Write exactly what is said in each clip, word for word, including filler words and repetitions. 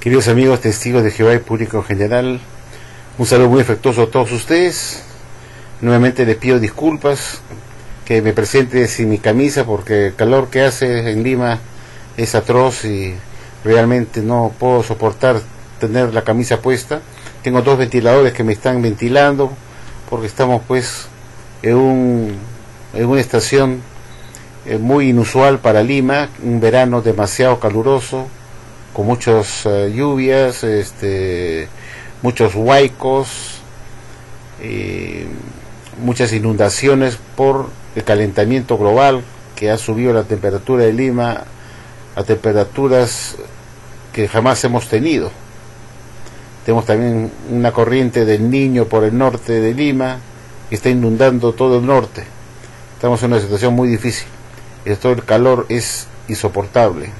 Queridos amigos testigos de Jehová y público en general, un saludo muy afectuoso a todos ustedes. Nuevamente les pido disculpas que me presente sin mi camisa porque el calor que hace en Lima es atroz y realmente no puedo soportar tener la camisa puesta. Tengo dos ventiladores que me están ventilando porque estamos pues en, un, en una estación muy inusual para Lima, un verano demasiado caluroso, con muchas uh, lluvias, este, muchos huaicos, eh, muchas inundaciones por el calentamiento global que ha subido la temperatura de Lima a temperaturas que jamás hemos tenido. Tenemos también una corriente del Niño por el norte de Lima que está inundando todo el norte. Estamos en una situación muy difícil. Esto, el calor es insoportable.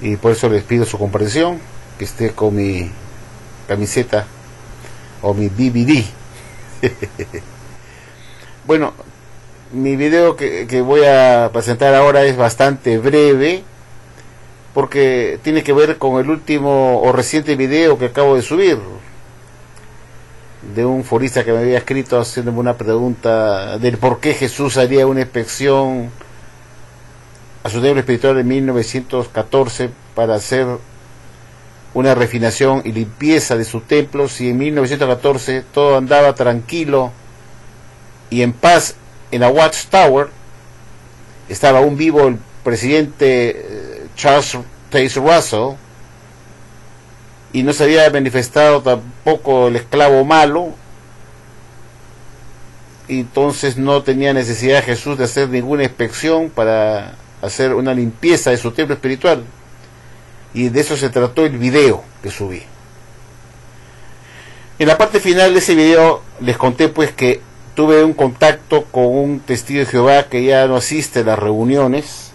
Y por eso les pido su comprensión, que esté con mi camiseta o mi D V D. Bueno, mi video que, que voy a presentar ahora es bastante breve, porque tiene que ver con el último o reciente video que acabo de subir, de un forista que me había escrito haciéndome una pregunta del por qué Jesús haría una inspección a su templo espiritual en mil novecientos catorce para hacer una refinación y limpieza de su templo, si en mil novecientos catorce todo andaba tranquilo y en paz en la Watchtower. Estaba aún vivo el presidente Charles Taze Russell y no se había manifestado tampoco el esclavo malo, y entonces no tenía necesidad Jesús de hacer ninguna inspección para hacer una limpieza de su templo espiritual, y de eso se trató el video que subí. En la parte final de ese video les conté pues que tuve un contacto con un testigo de Jehová que ya no asiste a las reuniones,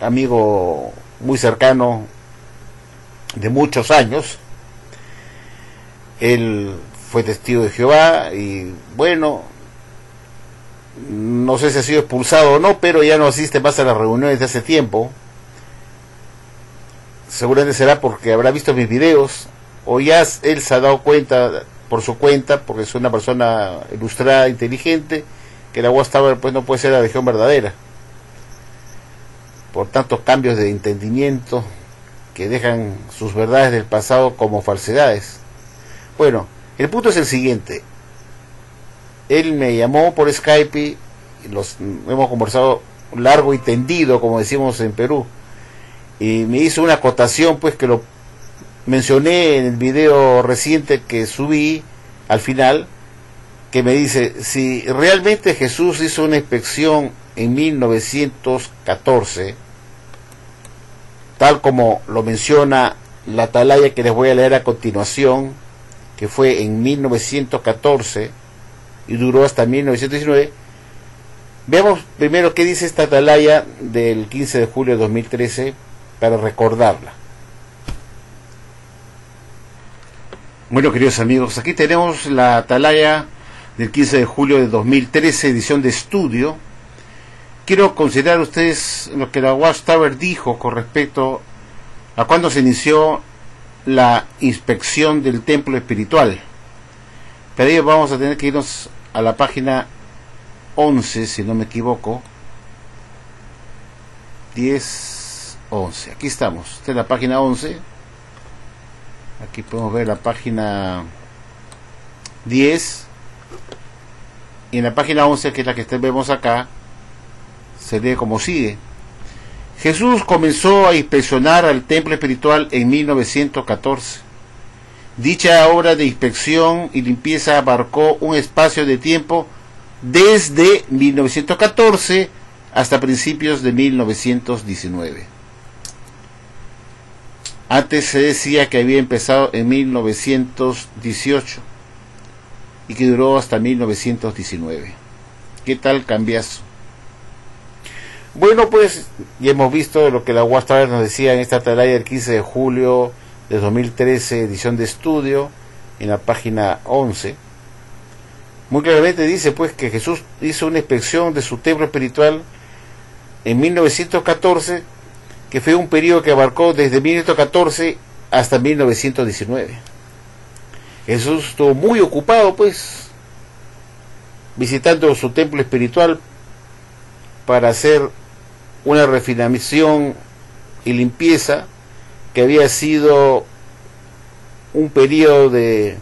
amigo muy cercano de muchos años. Él fue testigo de Jehová y bueno, no sé si ha sido expulsado o no, pero ya no asiste más a las reuniones de hace tiempo. Seguramente será porque habrá visto mis videos, o ya él se ha dado cuenta por su cuenta, porque es una persona ilustrada, inteligente, que la Watchtower pues no puede ser la religión verdadera, por tantos cambios de entendimiento que dejan sus verdades del pasado como falsedades. Bueno, el punto es el siguiente. Él me llamó por Skype, y los, hemos conversado largo y tendido, como decimos en Perú, y me hizo una acotación pues que lo mencioné en el video reciente que subí al final, que me dice, si realmente Jesús hizo una inspección en mil novecientos catorce, tal como lo menciona la atalaya que les voy a leer a continuación, que fue en mil novecientos catorce, y duró hasta mil novecientos diecinueve. Veamos primero qué dice esta atalaya del quince de julio de dos mil trece para recordarla. Bueno, queridos amigos, aquí tenemos la atalaya del quince de julio de dos mil trece, edición de estudio. Quiero considerar ustedes lo que la Watchtower dijo con respecto a cuando se inició la inspección del templo espiritual. Para ello vamos a tener que irnos a la página once, si no me equivoco, diez, once, aquí estamos, esta es la página once, aquí podemos ver la página diez, y en la página once, que es la que vemos acá, se lee como sigue: Jesús comenzó a inspeccionar al templo espiritual en mil novecientos catorce. Dicha obra de inspección y limpieza abarcó un espacio de tiempo desde mil novecientos catorce hasta principios de mil novecientos diecinueve. Antes se decía que había empezado en mil novecientos dieciocho y que duró hasta mil novecientos diecinueve. ¿Qué tal cambiazo? Bueno, pues ya hemos visto lo que la Watchtower nos decía en esta atalaya del quince de julio de dos mil trece, edición de estudio, en la página once. Muy claramente dice pues que Jesús hizo una inspección de su templo espiritual en mil novecientos catorce que fue un periodo que abarcó desde mil novecientos catorce hasta mil novecientos diecinueve. Jesús estuvo muy ocupado, pues, visitando su templo espiritual para hacer una refinación y limpieza que había sido un periodo de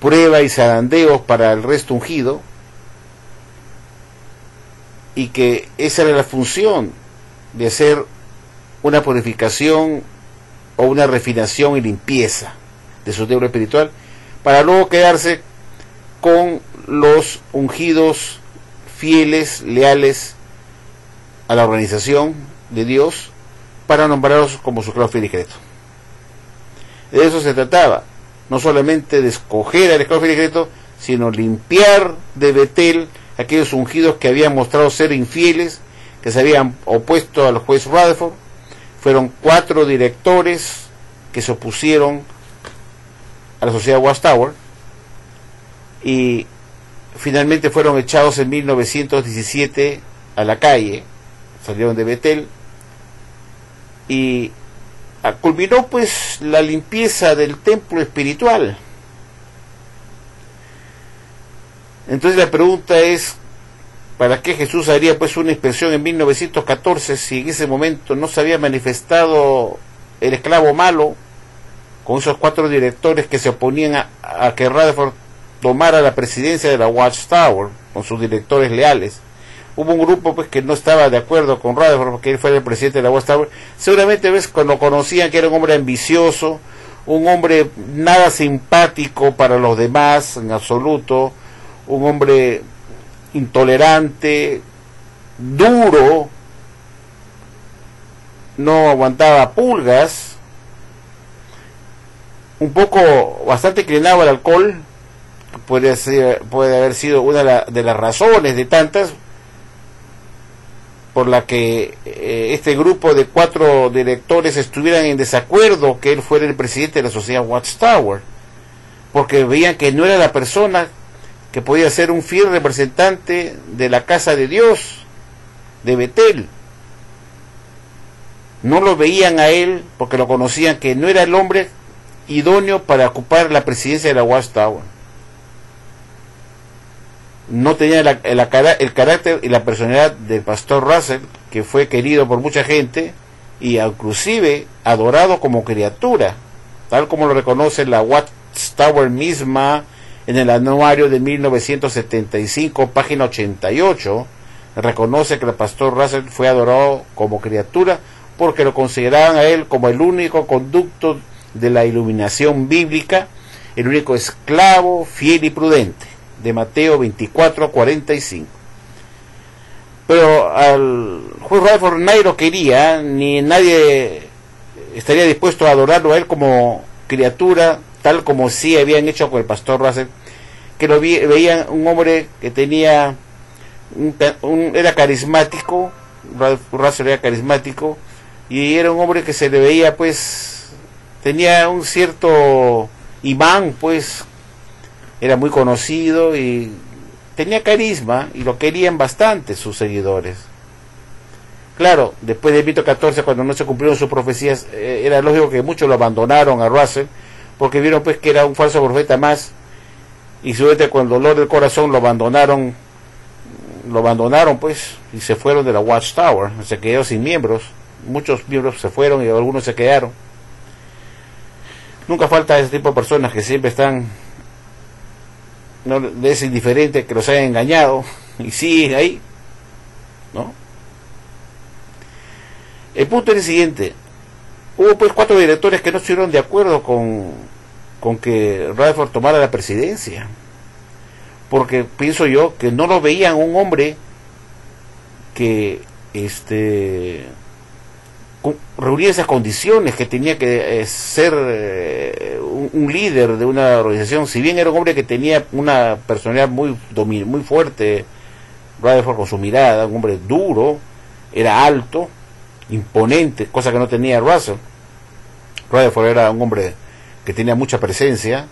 prueba y zarandeos para el resto ungido, y que esa era la función de hacer una purificación o una refinación y limpieza de su templo espiritual, para luego quedarse con los ungidos fieles, leales a la organización de Dios, para nombrarlos como su esclavo fiel y secreto. De eso se trataba, no solamente de escoger al esclavo fiel y secreto, sino limpiar de Betel aquellos ungidos que habían mostrado ser infieles, que se habían opuesto al juez Rutherford. Fueron cuatro directores que se opusieron a la sociedad Watchtower y finalmente fueron echados en mil novecientos diecisiete a la calle, salieron de Betel, y culminó pues la limpieza del templo espiritual. Entonces la pregunta es, ¿para qué Jesús haría pues una inspección en mil novecientos catorce si en ese momento no se había manifestado el esclavo malo con esos cuatro directores que se oponían a, a que Rutherford tomara la presidencia de la Watchtower con sus directores leales? Hubo un grupo pues que no estaba de acuerdo con Rutherford porque él fue el presidente de la Watchtower. Seguramente ves cuando conocían que era un hombre ambicioso, un hombre nada simpático para los demás en absoluto, un hombre intolerante, duro, no aguantaba pulgas, un poco bastante inclinado al alcohol, puede ser, puede haber sido una de las razones de tantas por la que eh, este grupo de cuatro directores estuvieran en desacuerdo que él fuera el presidente de la sociedad Watchtower, porque veían que no era la persona que podía ser un fiel representante de la casa de Dios, de Betel. No lo veían a él porque lo conocían que no era el hombre idóneo para ocupar la presidencia de la Watchtower. No tenía la, la, el carácter y la personalidad del pastor Russell, que fue querido por mucha gente y inclusive adorado como criatura, tal como lo reconoce la Watchtower misma en el anuario de mil novecientos setenta y cinco, página ochenta y ocho. Reconoce que el pastor Russell fue adorado como criatura porque lo consideraban a él como el único conducto de la iluminación bíblica, el único esclavo fiel y prudente, de Mateo veinticuatro cuarenta y cinco. Pero al juez Rutherford nadie lo quería, ni nadie estaría dispuesto a adorarlo a él como criatura, tal como sí habían hecho con el pastor Russell, que lo vi, veían un hombre que tenía un, un, era carismático. Russell era carismático y era un hombre que se le veía, pues tenía un cierto imán, pues era muy conocido y tenía carisma, y lo querían bastante sus seguidores. Claro, después de mil novecientos catorce, cuando no se cumplieron sus profecías, era lógico que muchos lo abandonaron a Russell, porque vieron pues que era un falso profeta más, y seguramente con el dolor del corazón lo abandonaron, lo abandonaron pues, y se fueron de la Watchtower. Se quedó sin miembros, muchos miembros se fueron y algunos se quedaron. Nunca falta ese tipo de personas que siempre están, no es indiferente que los hayan engañado y siguen ahí, ¿no? El punto es el siguiente: hubo pues cuatro directores que no estuvieron de acuerdo con, con que Rutherford tomara la presidencia, porque pienso yo que no lo veían un hombre que este reunía esas condiciones, que tenía que eh, ser eh, un, un líder de una organización. Si bien era un hombre que tenía una personalidad muy, muy fuerte, Rutherford, con su mirada, un hombre duro, era alto, imponente, cosa que no tenía Russell. Rutherford era un hombre que tenía mucha presencia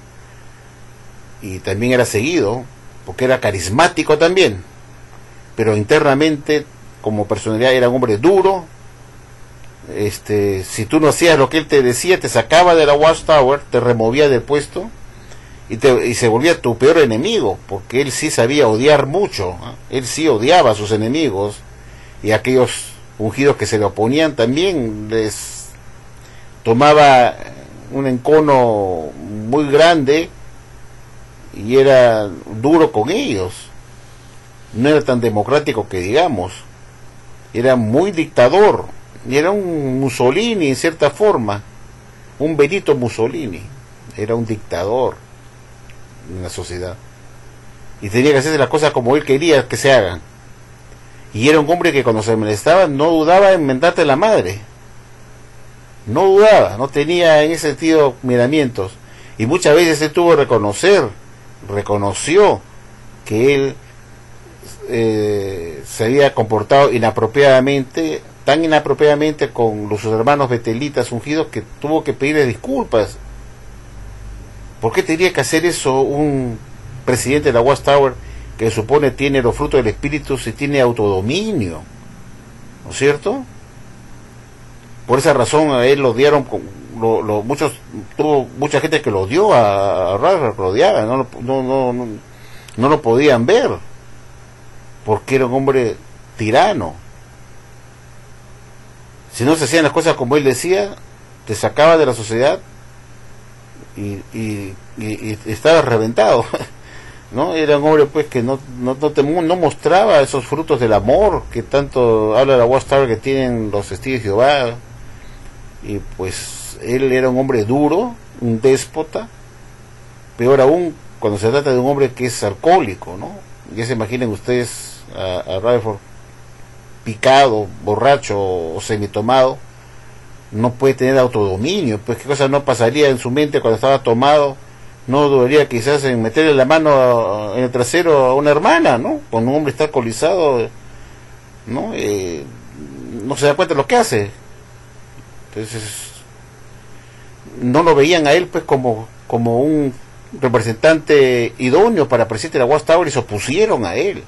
y también era seguido porque era carismático también, pero internamente como personalidad era un hombre duro, este, si tú no hacías lo que él te decía, te sacaba de la Watchtower, te removía del puesto y, te, y se volvía tu peor enemigo, porque él sí sabía odiar mucho, ¿eh? Él sí odiaba a sus enemigos, y aquellos ungidos que se le oponían también les tomaba un encono muy grande y era duro con ellos. No era tan democrático que digamos, era muy dictador, y era un Mussolini en cierta forma, un Benito Mussolini, era un dictador en la sociedad, y tenía que hacerse las cosas como él quería que se hagan, y era un hombre que cuando se molestaba no dudaba en mentarte la madre, no dudaba, no tenía en ese sentido miramientos, y muchas veces él tuvo que reconocer, reconoció que él eh, se había comportado inapropiadamente, tan inapropiadamente con sus hermanos betelitas ungidos, que tuvo que pedirle disculpas. ¿Por qué tenía que hacer eso un presidente de la Watchtower que supone tiene los frutos del espíritu si tiene autodominio? ¿No es cierto? Por esa razón a él lo odiaron, lo, lo, muchos, tuvo mucha gente que lo odió a, a Radcliffe, lo odiaba, no, no, no, no, no lo podían ver, porque era un hombre tirano. Si no se hacían las cosas como él decía, te sacaba de la sociedad y, y, y, y estabas reventado, ¿no? Era un hombre pues que no, no, no, te, no mostraba esos frutos del amor que tanto habla la Watchtower que tienen los testigos de Jehová, y pues él era un hombre duro, un déspota, peor aún cuando se trata de un hombre que es alcohólico, ¿no? Ya se imaginen ustedes a, a Radford picado, borracho o semitomado, no puede tener autodominio, pues qué cosa no pasaría en su mente cuando estaba tomado, no dudaría quizás en meterle la mano a, en el trasero a una hermana, ¿no? Cuando un hombre está alcoholizado, ¿no? Eh, no se da cuenta de lo que hace, entonces no lo veían a él pues como, como un representante idóneo para presidente de la Watchtower, y se opusieron a él.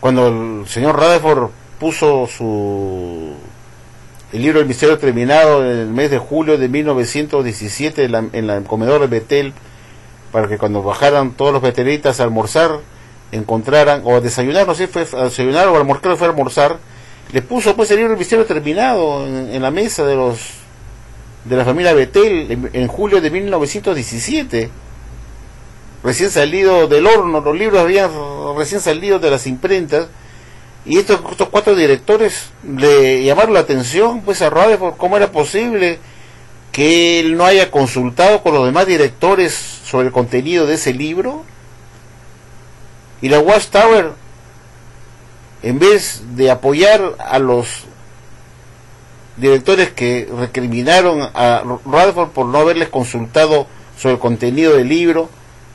Cuando el señor Rutherford puso su el libro El Misterio Terminado en el mes de julio de mil novecientos diecisiete en, la, en la, el comedor de Betel, para que cuando bajaran todos los betelitas a almorzar, encontraran, o a desayunar, no sé, fue a desayunar o a almorzar, fue a almorzar, le puso pues el libro El Misterio Terminado en, en la mesa de los de la familia Betel en, en julio de mil novecientos diecisiete. Recién salido del horno, los libros habían recién salido de las imprentas, y estos, estos cuatro directores le llamaron la atención pues a Rutherford, cómo era posible que él no haya consultado con los demás directores sobre el contenido de ese libro. Y la Watchtower, en vez de apoyar a los directores que recriminaron a Rutherford por no haberles consultado sobre el contenido del libro,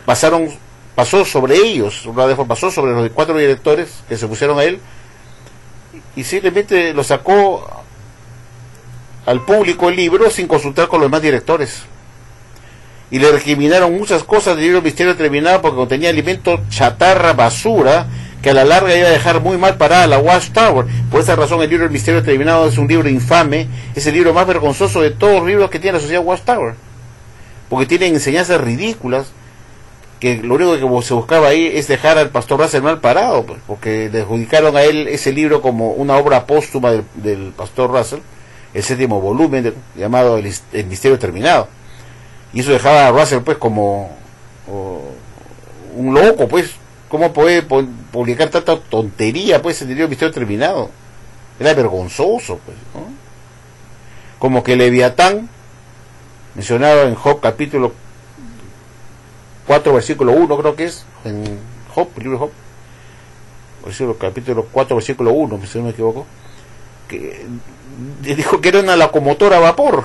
pasaron pasó sobre ellos, pasó sobre los cuatro directores que se pusieron a él, y simplemente lo sacó al público el libro sin consultar con los demás directores, y le recriminaron muchas cosas del libro Misterio Terminado porque contenía alimento chatarra, basura, que a la larga iba a dejar muy mal parada la Watchtower. Por esa razón el libro El Misterio Terminado es un libro infame, es el libro más vergonzoso de todos los libros que tiene la sociedad Watchtower, porque tiene enseñanzas ridículas, que lo único que se buscaba ahí es dejar al pastor Russell mal parado, pues, porque le adjudicaron a él ese libro como una obra póstuma del, del pastor Russell, el séptimo volumen de, llamado el, el Misterio Terminado, y eso dejaba a Russell pues como oh, un loco, pues cómo puede publicar tanta tontería pues el libro Misterio Terminado, era vergonzoso pues, ¿no? Como que Leviatán, mencionado en Job capítulo cuatro versículo uno, creo que es en Job, el libro de Job, versículo, capítulo cuatro versículo uno, si no me equivoco, que dijo que era una locomotora a vapor,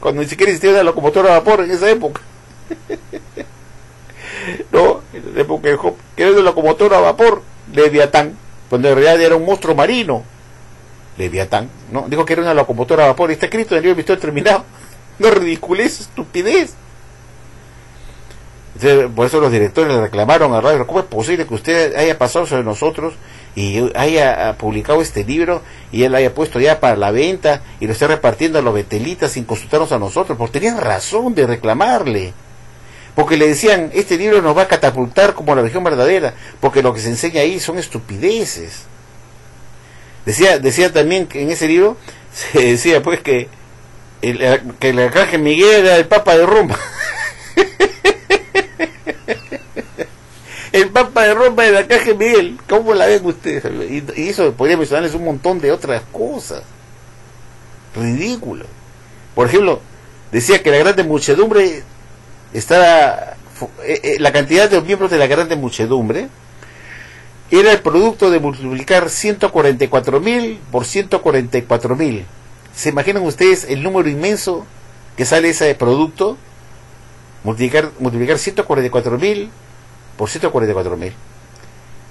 cuando ni siquiera existía una locomotora a vapor en esa época. No, en la época de Job, que era una locomotora a vapor, Leviatán, cuando en realidad era un monstruo marino, Leviatán, ¿no? Dijo que era una locomotora a vapor, y está escrito en el libro de Misterio Terminado. No ridiculez, estupidez. Entonces, por eso los directores le reclamaron a Radio, ¿cómo es posible que usted haya pasado sobre nosotros y haya publicado este libro y él haya puesto ya para la venta y lo esté repartiendo a los betelitas sin consultarnos a nosotros? Porque tenían razón de reclamarle, porque le decían, este libro nos va a catapultar como la religión verdadera, porque lo que se enseña ahí son estupideces. Decía, decía también que en ese libro se decía pues que el, que el arcángel Miguel era el papa de Roma. El papa de Roma era el arcángel Miguel. ¿Cómo la ven ustedes? Y, y eso podría mencionarles un montón de otras cosas. Ridículo. Por ejemplo, decía que la grande muchedumbre estaba, eh, la cantidad de los miembros de la grande muchedumbre era el producto de multiplicar ciento cuarenta y cuatro mil por ciento cuarenta y cuatro mil. ¿Se imaginan ustedes el número inmenso que sale ese producto? Multiplicar, multiplicar ciento cuarenta y cuatro mil por ciento cuarenta y cuatro mil.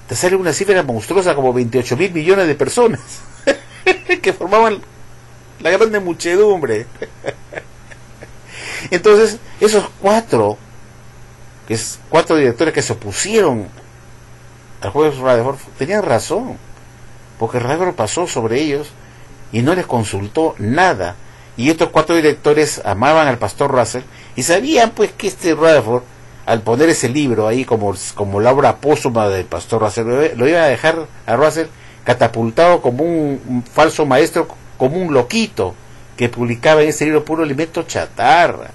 Te sale una cifra monstruosa, como veintiocho mil millones de personas que formaban la grande muchedumbre. Entonces, esos cuatro, que es cuatro directores que se opusieron al juego de Rutherford, tenían razón, porque Rutherford pasó sobre ellos y no les consultó nada. Y estos cuatro directores amaban al pastor Russell y sabían pues que este Rutherford, al poner ese libro ahí como, como la obra póstuma del pastor Russell, lo, lo iba a dejar a Russell catapultado como un, un falso maestro, como un loquito que publicaba en ese libro puro alimento chatarra.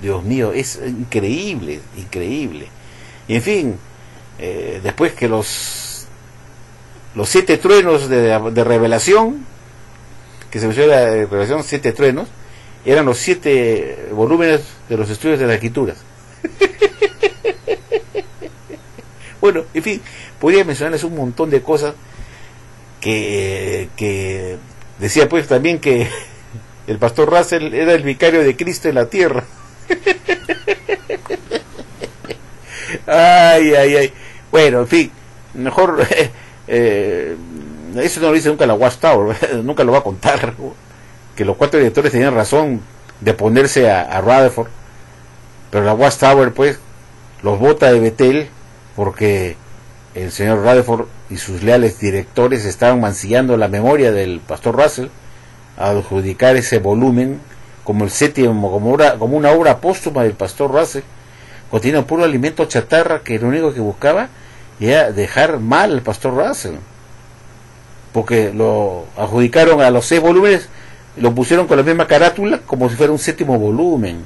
Dios mío, es increíble, increíble. Y en fin, eh, después que los los siete truenos de, de revelación, que se menciona la revelación, siete truenos, eran los siete volúmenes de los estudios de las escrituras. Bueno, en fin, podría mencionarles un montón de cosas que... que decía pues también que el pastor Russell era el vicario de Cristo en la tierra. Ay, ay, ay. Bueno, en fin, mejor eh, eso no lo dice nunca la Watchtower, nunca lo va a contar, ¿no? Que los cuatro directores tenían razón de oponerse a, a Rutherford, pero la Watchtower pues los bota de Betel porque el señor Rutherford y sus leales directores estaban mancillando la memoria del pastor Russell al adjudicar ese volumen como el séptimo, como, obra, como una obra póstuma del pastor Russell. Contenía puro alimento chatarra que lo único que buscaba era dejar mal al pastor Russell, porque lo adjudicaron a los seis volúmenes, lo pusieron con la misma carátula como si fuera un séptimo volumen.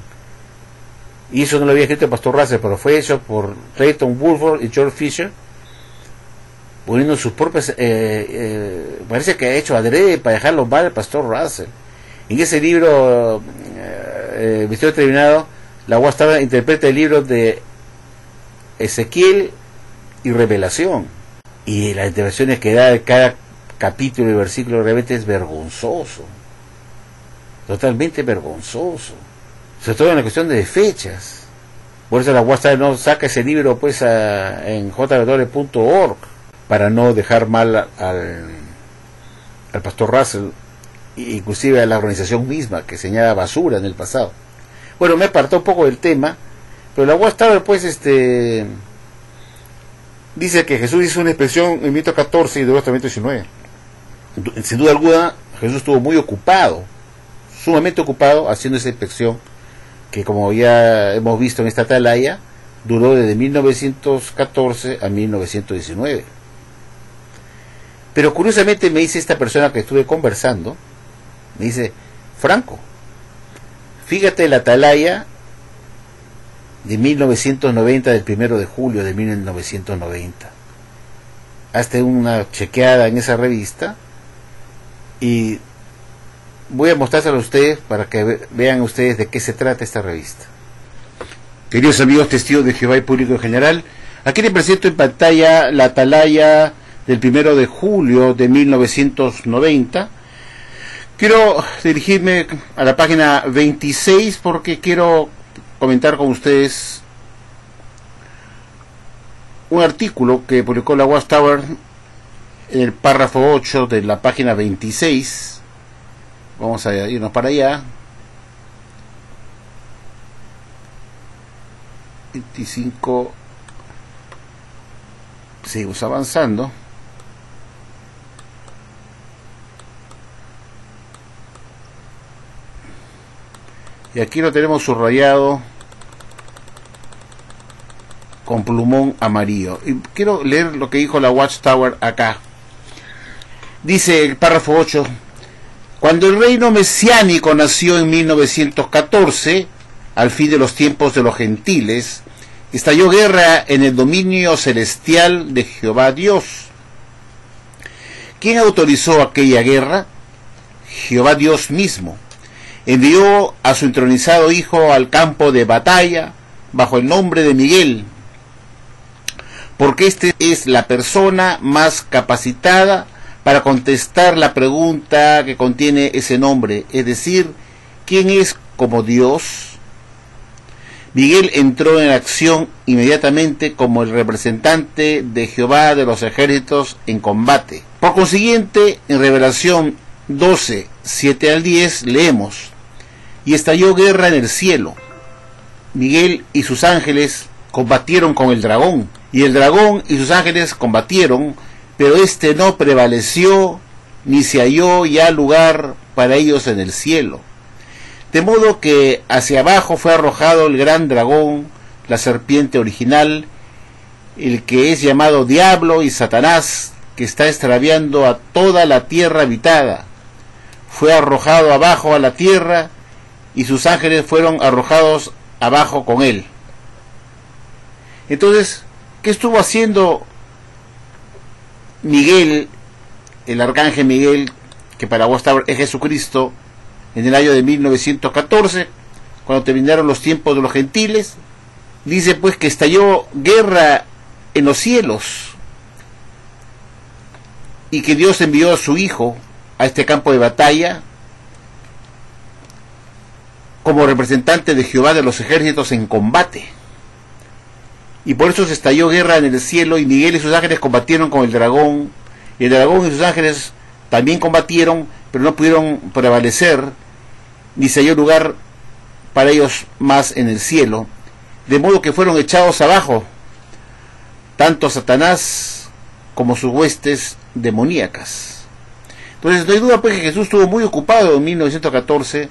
Y eso no lo había escrito el pastor Russell, pero fue hecho por Clayton Woodford y George Fisher, poniendo sus propias... Eh, eh, parece que ha hecho adrede para dejarlo mal al pastor Russell. En ese libro, eh, eh, Misterio Terminado, la Watchtower interpreta el libro de Ezequiel y Revelación. Y las intervenciones que da de cada capítulo y versículo realmente es vergonzoso. Totalmente vergonzoso. Sobre todo en la cuestión de fechas. Por eso la Watchtower no saca ese libro pues a, en jota doble u doble u doble u punto org. Para no dejar mal al, al pastor Russell, inclusive a la organización misma que señala basura en el pasado. Bueno, me apartó un poco del tema, pero la Watchtower pues este dice que Jesús hizo una expresión en Mito catorce y de Deuteronomio diecinueve. Sin duda alguna, Jesús estuvo muy ocupado, sumamente ocupado, haciendo esa inspección que, como ya hemos visto en esta atalaya, duró desde mil novecientos catorce a mil novecientos diecinueve. Pero curiosamente me dice esta persona que estuve conversando, me dice, Franco, fíjate la atalaya de mil novecientos noventa, del primero de julio de mil novecientos noventa. Hazte una chequeada en esa revista y voy a mostrársela a ustedes para que vean ustedes de qué se trata esta revista. Queridos amigos, testigos de Jehová y público en general, aquí les presento en pantalla la atalaya del primero de julio de mil novecientos noventa. Quiero dirigirme a la página veintiséis porque quiero comentar con ustedes un artículo que publicó la Watchtower en el párrafo ocho de la página veintiséis. Vamos a irnos para allá. veinticinco. Seguimos avanzando. Y aquí lo tenemos subrayado con plumón amarillo. Y quiero leer lo que dijo la Watchtower acá. Dice el párrafo ocho: cuando el reino mesiánico nació en mil novecientos catorce, al fin de los tiempos de los gentiles, estalló guerra en el dominio celestial de Jehová Dios. ¿Quién autorizó aquella guerra? Jehová Dios mismo. Envió a su entronizado hijo al campo de batalla bajo el nombre de Miguel, porque este es la persona más capacitada para contestar la pregunta que contiene ese nombre, es decir, ¿quién es como Dios? Miguel entró en acción inmediatamente como el representante de Jehová de los ejércitos en combate. Por consiguiente, en Revelación doce, siete al diez, leemos: y estalló guerra en el cielo. Miguel y sus ángeles combatieron con el dragón, y el dragón y sus ángeles combatieron, pero éste no prevaleció, ni se halló ya lugar para ellos en el cielo. De modo que hacia abajo fue arrojado el gran dragón, la serpiente original, el que es llamado Diablo y Satanás, que está extraviando a toda la tierra habitada. Fue arrojado abajo a la tierra, y sus ángeles fueron arrojados abajo con él. Entonces, ¿qué estuvo haciendo Miguel, el arcángel Miguel, que para Watchtower es Jesucristo, en el año de mil novecientos catorce, cuando terminaron los tiempos de los gentiles? Dice pues que estalló guerra en los cielos, y que Dios envió a su hijo a este campo de batalla como representante de Jehová de los ejércitos en combate, y por eso se estalló guerra en el cielo, y Miguel y sus ángeles combatieron con el dragón, y el dragón y sus ángeles también combatieron, pero no pudieron prevalecer, ni se halló lugar para ellos más en el cielo, de modo que fueron echados abajo, tanto Satanás como sus huestes demoníacas. Entonces no hay duda pues que Jesús estuvo muy ocupado en mil novecientos catorce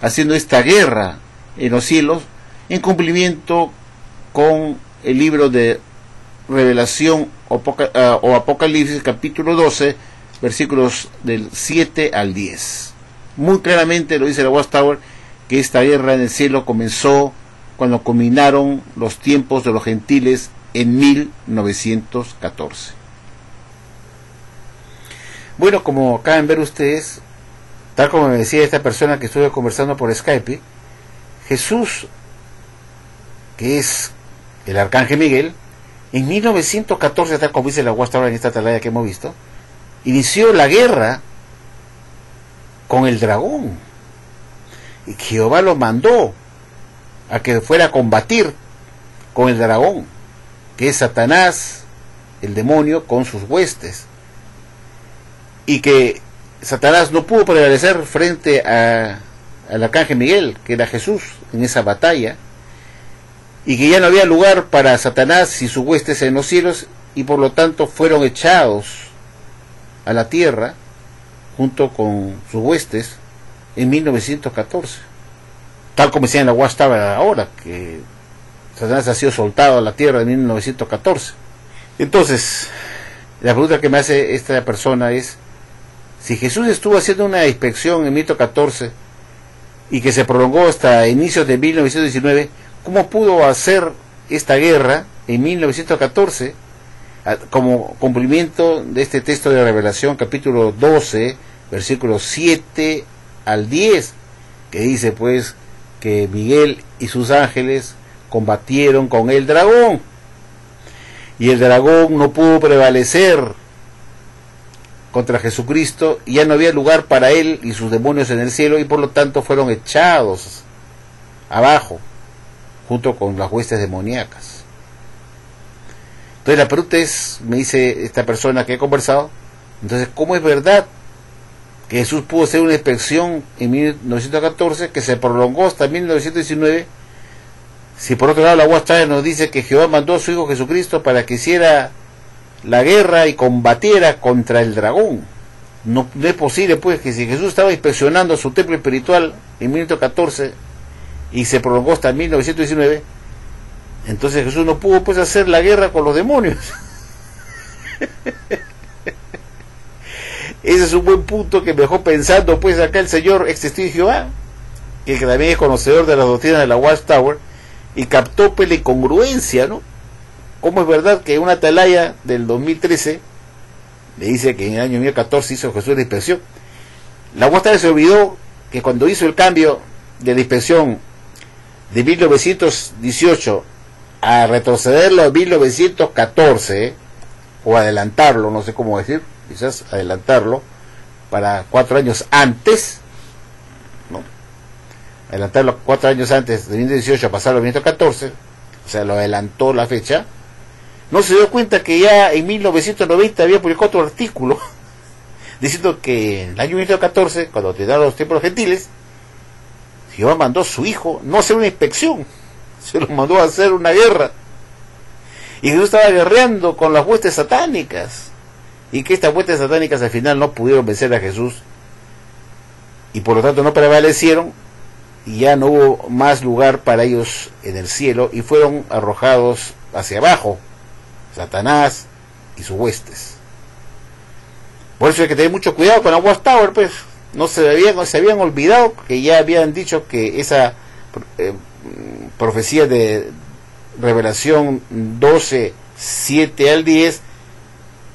haciendo esta guerra en los cielos en cumplimiento con el libro de Revelación o Apocalipsis capítulo doce, versículos del siete al diez. Muy claramente lo dice la Watchtower que esta guerra en el cielo comenzó cuando culminaron los tiempos de los gentiles en mil novecientos catorce. Bueno, como acaban de ver ustedes, tal como me decía esta persona que estuve conversando por Skype, Jesús, que es el arcángel Miguel, en mil novecientos catorce, tal como dice la Watchtower en esta atalaya que hemos visto, inició la guerra con el dragón. Y Jehová lo mandó a que fuera a combatir con el dragón, que es Satanás, el demonio, con sus huestes. Y que Satanás no pudo prevalecer frente a, al arcángel Miguel, que era Jesús, en esa batalla, y que ya no había lugar para Satanás y sus huestes en los cielos, y por lo tanto fueron echados a la tierra junto con sus huestes en mil novecientos catorce, tal como decía en la Watchtower ahora, que Satanás ha sido soltado a la tierra en mil novecientos catorce. Entonces, la pregunta que me hace esta persona es: si Jesús estuvo haciendo una inspección en mil novecientos catorce y que se prolongó hasta inicios de mil novecientos diecinueve, ¿cómo pudo hacer esta guerra en mil novecientos catorce como cumplimiento de este texto de Revelación capítulo doce, versículos siete al diez, que dice pues que Miguel y sus ángeles combatieron con el dragón y el dragón no pudo prevalecer contra Jesucristo, y ya no había lugar para él y sus demonios en el cielo, y por lo tanto fueron echados abajo junto con las huestes demoníacas? Entonces la pregunta es, me dice esta persona que he conversado, entonces, ¿cómo es verdad que Jesús pudo hacer una inspección en mil novecientos catorce que se prolongó hasta mil novecientos diecinueve Si por otro lado la Guastalla nos dice que Jehová mandó a su Hijo Jesucristo para que hiciera la guerra y combatiera contra el dragón. No, no es posible pues que si Jesús estaba inspeccionando su templo espiritual en mil novecientos catorce y se prolongó hasta mil novecientos diecinueve, entonces Jesús no pudo pues hacer la guerra con los demonios. Ese es un buen punto que me dejó pensando pues acá el Señor existió en Jehová, que también es conocedor de las doctrinas de la Watchtower, y captó pues la incongruencia, ¿no? Como es verdad que una atalaya del dos mil trece le dice que en el año dos mil catorce hizo Jesús la inspección. La Watchtower se olvidó que cuando hizo el cambio de la inspección de mil novecientos dieciocho a retrocederlo a mil novecientos catorce, ¿eh? O adelantarlo, no sé cómo decir, quizás adelantarlo para cuatro años antes, ¿no? Adelantarlo cuatro años antes de mil novecientos dieciocho a pasarlo a mil novecientos catorce, o sea, lo adelantó la fecha. No se dio cuenta que ya en mil novecientos noventa había publicado otro artículo diciendo que en el año mil novecientos catorce, cuando terminaron los tiempos gentiles, Jehová mandó a su hijo no hacer una inspección, se lo mandó a hacer una guerra. Y Jesús estaba guerreando con las huestes satánicas, y que estas huestes satánicas al final no pudieron vencer a Jesús, y por lo tanto no prevalecieron, y ya no hubo más lugar para ellos en el cielo, y fueron arrojados hacia abajo, Satanás y sus huestes. Por eso hay que tener mucho cuidado con la Watchtower, pues. No se habían, se habían olvidado que ya habían dicho que esa eh, profecía de Revelación doce, siete al diez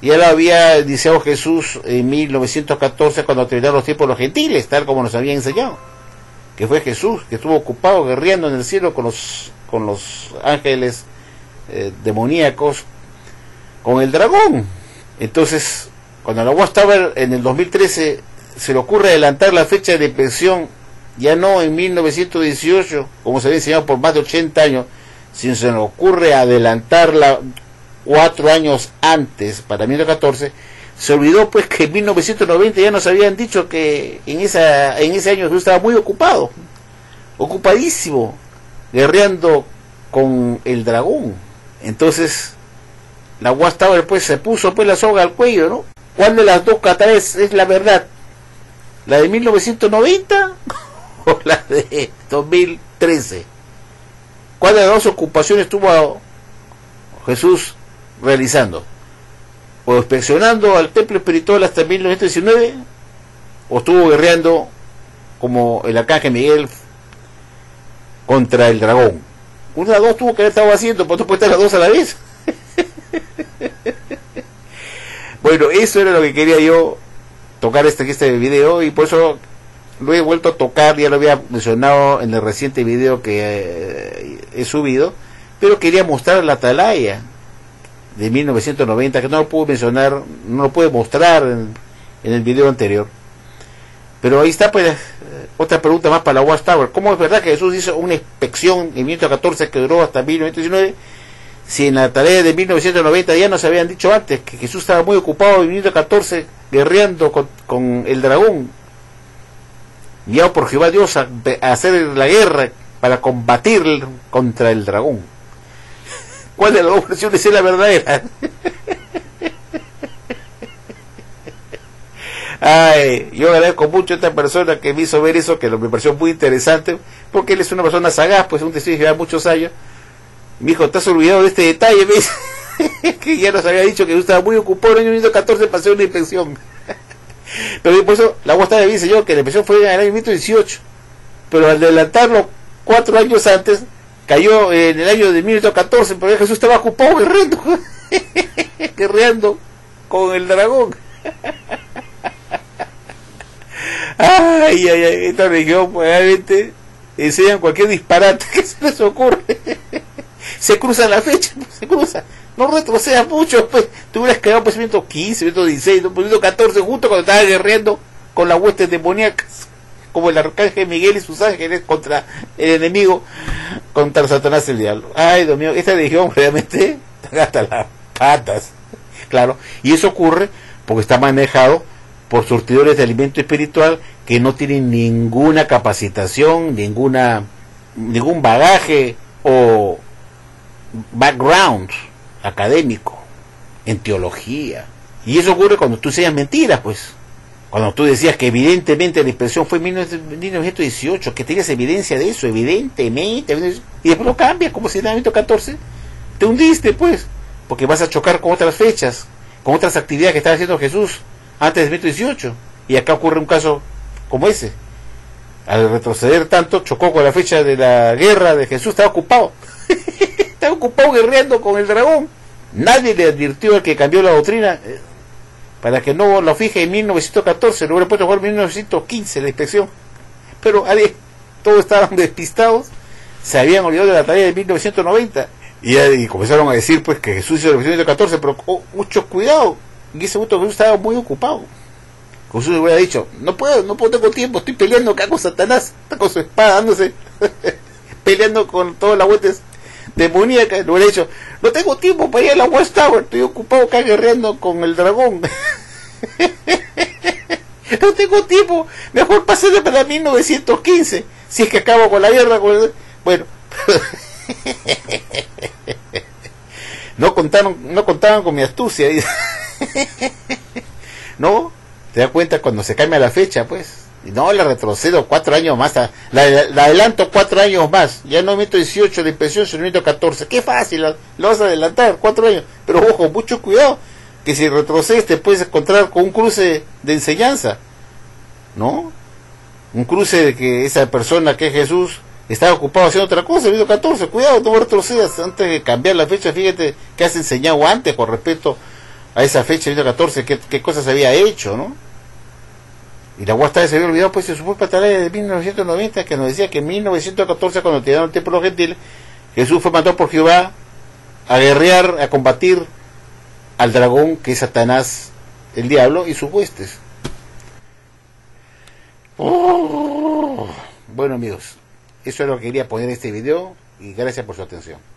ya la había iniciado Jesús en mil novecientos catorce, cuando terminaron los tiempos de los gentiles, tal como nos habían enseñado, que fue Jesús que estuvo ocupado guerreando en el cielo con los, con los ángeles eh, demoníacos, con el dragón. Entonces, cuando la Watchtower en el dos mil trece se le ocurre adelantar la fecha de inspección, ya no en mil novecientos dieciocho, como se había enseñado por más de ochenta años, si se nos ocurre adelantarla cuatro años antes para mil novecientos catorce, se olvidó pues que en mil novecientos noventa ya nos habían dicho que en esa en ese año Jesús estaba muy ocupado, ocupadísimo, guerreando con el dragón. Entonces la Watchtower pues se puso pues la soga al cuello, ¿no? ¿Cuál de las dos catástrofes es la verdad? ¿La de mil novecientos noventa o la de dos mil trece? ¿Cuál de las dos ocupaciones estuvo Jesús realizando? ¿O inspeccionando al templo espiritual hasta mil novecientos diecinueve? ¿O estuvo guerreando como el arcángel Miguel contra el dragón? Una de las dos tuvo que haber estado haciendo, ¿por qué puede estar las dos a la vez? Bueno, eso era lo que quería yo tocar este, este video, y por eso lo he vuelto a tocar. Ya lo había mencionado en el reciente video que eh, he subido, pero quería mostrar la atalaya de mil novecientos noventa, que no lo pude mencionar, no lo pude mostrar en, en el video anterior. Pero ahí está pues otra pregunta más para la Watchtower: ¿cómo es verdad que Jesús hizo una inspección en mil novecientos catorce que duró hasta mil novecientos diecinueve, si en la atalaya de mil novecientos noventa ya nos habían dicho antes que Jesús estaba muy ocupado en mil novecientos catorce guerreando con, con el dragón, guiado por Jehová Dios a, a hacer la guerra para combatir contra el dragón? ¿Cuál de las dos versiones es la verdadera? Ay, yo agradezco mucho a esta persona que me hizo ver eso, que me pareció muy interesante, porque él es una persona sagaz, pues un testigo que lleva muchos años. Mi hijo, ¿te has olvidado de este detalle? Me dice que ya nos había dicho que yo estaba muy ocupado en el año mil novecientos catorce para hacer una inspección. Pero por eso la Watchtower dice yo que la inspección fue en el año mil novecientos dieciocho, pero al adelantarlo cuatro años antes cayó en el año de mil novecientos catorce, porque Jesús estaba ocupado guerreando guerreando con el dragón. Ay, ay, ay, esta región realmente enseñan cualquier disparate que se les ocurre. Se cruza la fecha, se cruza. No retrocedas mucho, pues. Tú hubieras quedado pues ciento quince, ciento dieciséis, ciento catorce, justo cuando estaba guerreando con las huestes demoníacas, como el arcángel Miguel y sus ángeles contra el enemigo, contra Satanás el diablo. Ay, Dios mío, esta religión realmente hasta las patas. Claro, y eso ocurre porque está manejado por surtidores de alimento espiritual que no tienen ninguna capacitación, ninguna ningún bagaje o background académico en teología. Y eso ocurre cuando tú enseñas mentiras, pues. Cuando tú decías que evidentemente la expresión fue en mil novecientos dieciocho, que tenías evidencia de eso, evidentemente, y después lo cambias, como si en el mil novecientos catorce te hundiste, pues, porque vas a chocar con otras fechas, con otras actividades que estaba haciendo Jesús antes del mil novecientos dieciocho, y acá ocurre un caso como ese. Al retroceder tanto, chocó con la fecha de la guerra de Jesús, estaba ocupado, estaba ocupado guerreando con el dragón. Nadie le advirtió al que cambió la doctrina, para que no lo fije en mil novecientos catorce, lo hubiera puesto en mil novecientos quince la inspección. Pero ale, todos estaban despistados, se habían olvidado de la tarea de mil novecientos noventa, y, y comenzaron a decir pues que Jesús hizo en mil novecientos catorce, pero oh, mucho cuidado, en ese momento Jesús estaba muy ocupado. Jesús le hubiera dicho, no puedo, no puedo, tengo tiempo, estoy peleando acá con Satanás, está con su espada dándose, peleando con todas las huestes demoníacas, le hubiera dicho, no tengo tiempo para ir a la West Tower, estoy ocupado acá guerreando con el dragón. No tengo tiempo, mejor pasarle para mil novecientos quince, si es que acabo con la guerra. Con el... Bueno, no contaron, no contaban con mi astucia. No, te das cuenta cuando se cambia la fecha, pues. No, la retrocedo cuatro años más, la, la, la adelanto cuatro años más, ya no meto dieciocho de inspección, sino meto catorce, qué fácil, lo, lo vas a adelantar cuatro años, pero ojo, mucho cuidado, que si retrocedes te puedes encontrar con un cruce de enseñanza, ¿no? Un cruce de que esa persona que es Jesús estaba ocupado haciendo otra cosa, meto catorce, cuidado, no retrocedas antes de cambiar la fecha, fíjate qué has enseñado antes con respecto a esa fecha, meto catorce, qué, qué cosas había hecho, ¿no? Y la Guastave se había olvidado, pues, de su propia tarea de mil novecientos noventa, que nos decía que en mil novecientos catorce, cuando tiraron el templo de los gentiles, Jesús fue mandado por Jehová a guerrear, a combatir al dragón, que es Satanás, el diablo, y sus huestes. Oh. Bueno, amigos, eso es lo que quería poner en este video, y gracias por su atención.